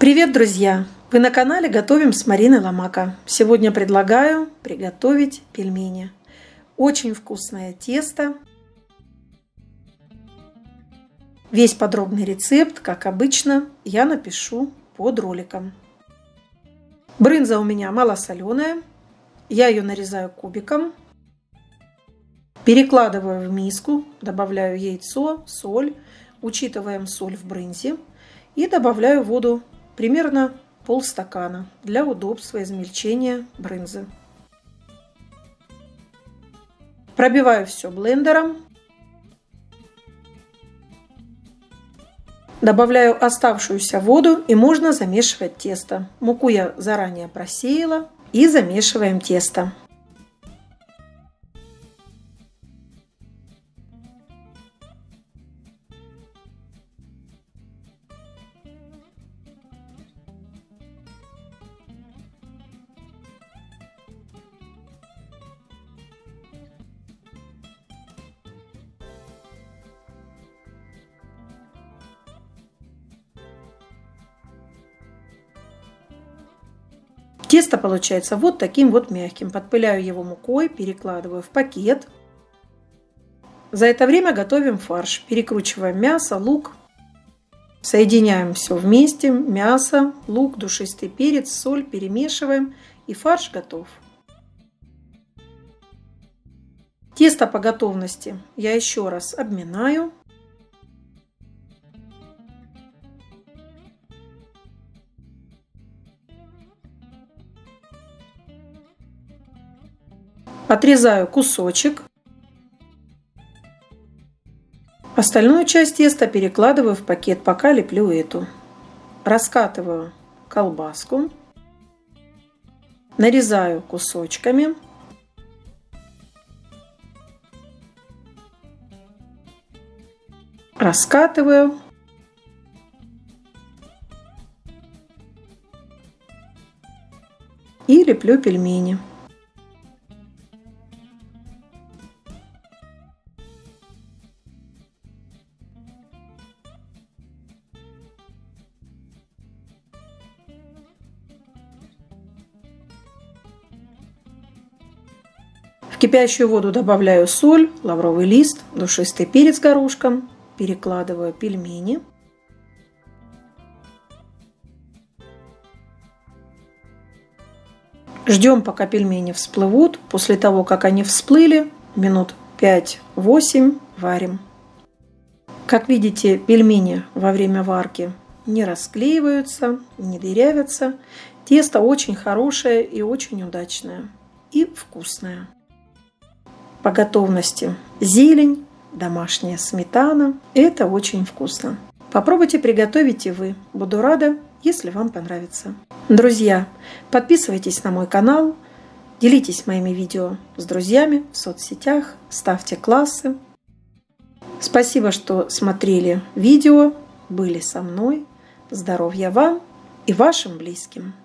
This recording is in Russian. Привет, друзья! Вы на канале «Готовим с Мариной Ломака». Сегодня предлагаю приготовить пельмени. Очень вкусное тесто. Весь подробный рецепт, как обычно, я напишу под роликом. Брынза у меня малосоленая. Я ее нарезаю кубиком. Перекладываю в миску, добавляю яйцо, соль. Учитываем соль в брынзе. И добавляю воду примерно полстакана для удобства измельчения брынзы. Пробиваю все блендером. Добавляю оставшуюся воду и можно замешивать тесто. Муку я заранее просеяла и замешиваем тесто. Тесто получается вот таким вот мягким. Подпыляю его мукой, перекладываю в пакет. За это время готовим фарш. Перекручиваем мясо, лук. Соединяем все вместе. Мясо, лук, душистый перец, соль. Перемешиваем. И фарш готов. Тесто по готовности я еще раз обминаю. Отрезаю кусочек. Остальную часть теста перекладываю в пакет, пока леплю эту. Раскатываю колбаску. Нарезаю кусочками. Раскатываю. И леплю пельмени. В кипящую воду добавляю соль, лавровый лист, душистый перец горошком, перекладываю пельмени. Ждем, пока пельмени всплывут. После того, как они всплыли, минут 5-8 варим. Как видите, пельмени во время варки не расклеиваются, не дырявятся. Тесто очень хорошее и очень удачное. И вкусное. По готовности зелень, домашняя сметана. Это очень вкусно. Попробуйте приготовить и вы. Буду рада, если вам понравится. Друзья, подписывайтесь на мой канал, делитесь моими видео с друзьями в соцсетях, ставьте классы. Спасибо, что смотрели видео, были со мной. Здоровья вам и вашим близким.